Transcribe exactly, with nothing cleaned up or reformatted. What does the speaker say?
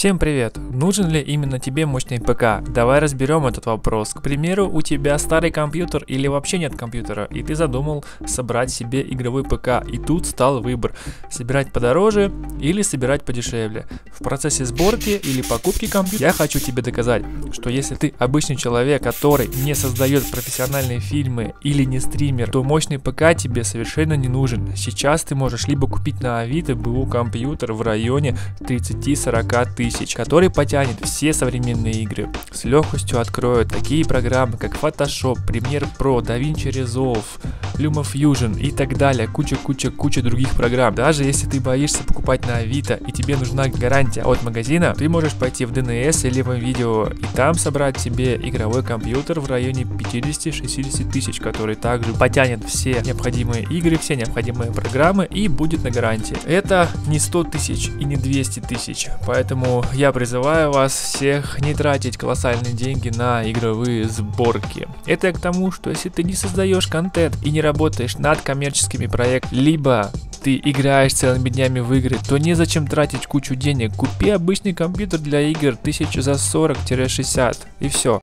Всем привет! Нужен ли именно тебе мощный ПК? Давай разберем этот вопрос. К примеру, у тебя старый компьютер или вообще нет компьютера, и ты задумал собрать себе игровой ПК, и тут стал выбор: собирать подороже или собирать подешевле. В процессе сборки или покупки компьютера я хочу тебе доказать, что если ты обычный человек, который не создает профессиональные фильмы или не стример, то мощный ПК тебе совершенно не нужен. Сейчас ты можешь либо купить на Авито БУ компьютер в районе тридцати-сорока тысяч, который потянет все современные игры. С легкостью откроют такие программы, как Photoshop, Premiere Pro, DaVinci Resolve, LumaFusion и так далее. Куча-куча-куча других программ. Даже если ты боишься покупать на Авито и тебе нужна гарантия от магазина, ты можешь пойти в ДНС или в Видео и там собрать себе игровой компьютер в районе пятидесяти-шестидесяти тысяч, который также потянет все необходимые игры, все необходимые программы и будет на гарантии. Это не сто тысяч и не двести тысяч, поэтому я призываю вас всех не тратить колоссальные деньги на игровые сборки. Это я к тому, что если ты не создаешь контент и не работаешь над коммерческими проектами, либо ты играешь целыми днями в игры, то незачем тратить кучу денег. Купи обычный компьютер для игр тысяч за сорок-шестьдесят и все.